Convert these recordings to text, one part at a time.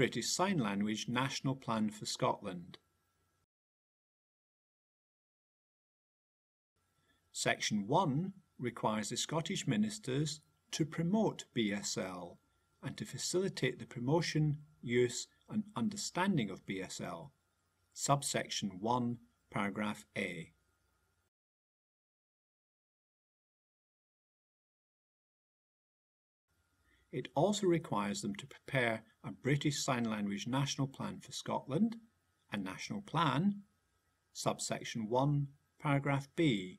British Sign Language National Plan for Scotland. Section 1 requires the Scottish Ministers to promote BSL and to facilitate the promotion, use and understanding of BSL. Subsection 1, paragraph A. It also requires them to prepare a British Sign Language National Plan for Scotland, a National Plan, subsection 1, paragraph B,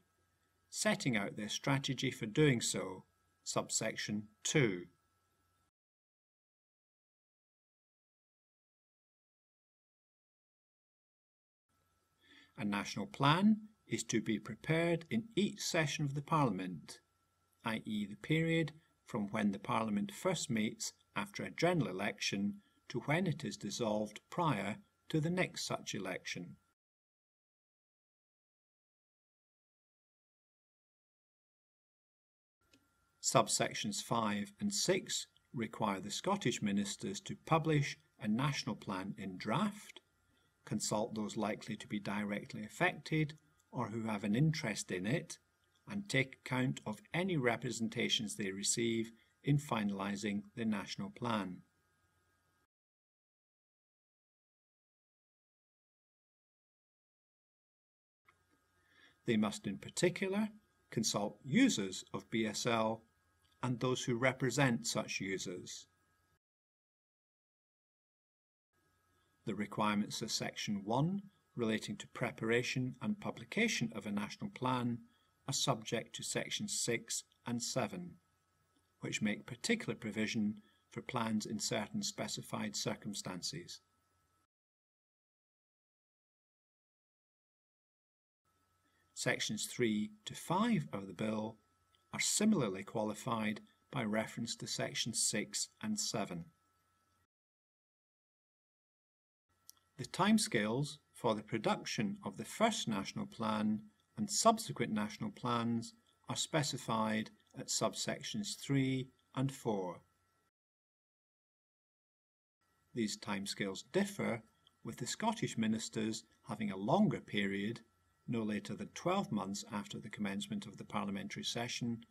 setting out their strategy for doing so, subsection 2. A National Plan is to be prepared in each session of the Parliament, i.e. the period from when the Parliament first meets after a general election to when it is dissolved prior to the next such election. Subsections 5 and 6 require the Scottish Ministers to publish a national plan in draft, consult those likely to be directly affected or who have an interest in it, and take account of any representations they receive in finalising the National Plan. They must in particular consult users of BSL and those who represent such users. The requirements of Section 1 relating to preparation and publication of a National Plan are subject to sections 6 and 7, which make particular provision for plans in certain specified circumstances. Sections 3 to 5 of the Bill are similarly qualified by reference to sections 6 and 7. The timescales for the production of the first National Plan and subsequent national plans are specified at subsections 3 and 4. These timescales differ, with the Scottish Ministers having a longer period, no later than 12 months after the commencement of the parliamentary session,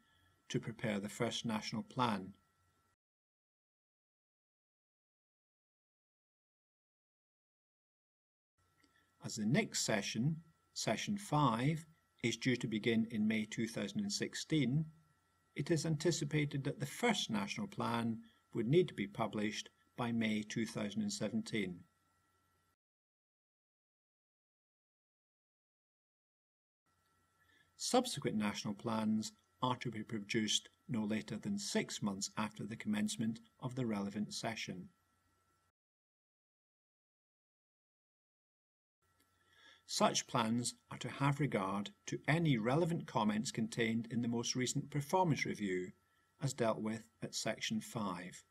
to prepare the first national plan. As the next session, Session 5, is due to begin in May 2016, it is anticipated that the first National Plan would need to be published by May 2017. Subsequent National Plans are to be produced no later than 6 months after the commencement of the relevant session. Such plans are to have regard to any relevant comments contained in the most recent performance review, as dealt with at Section 5.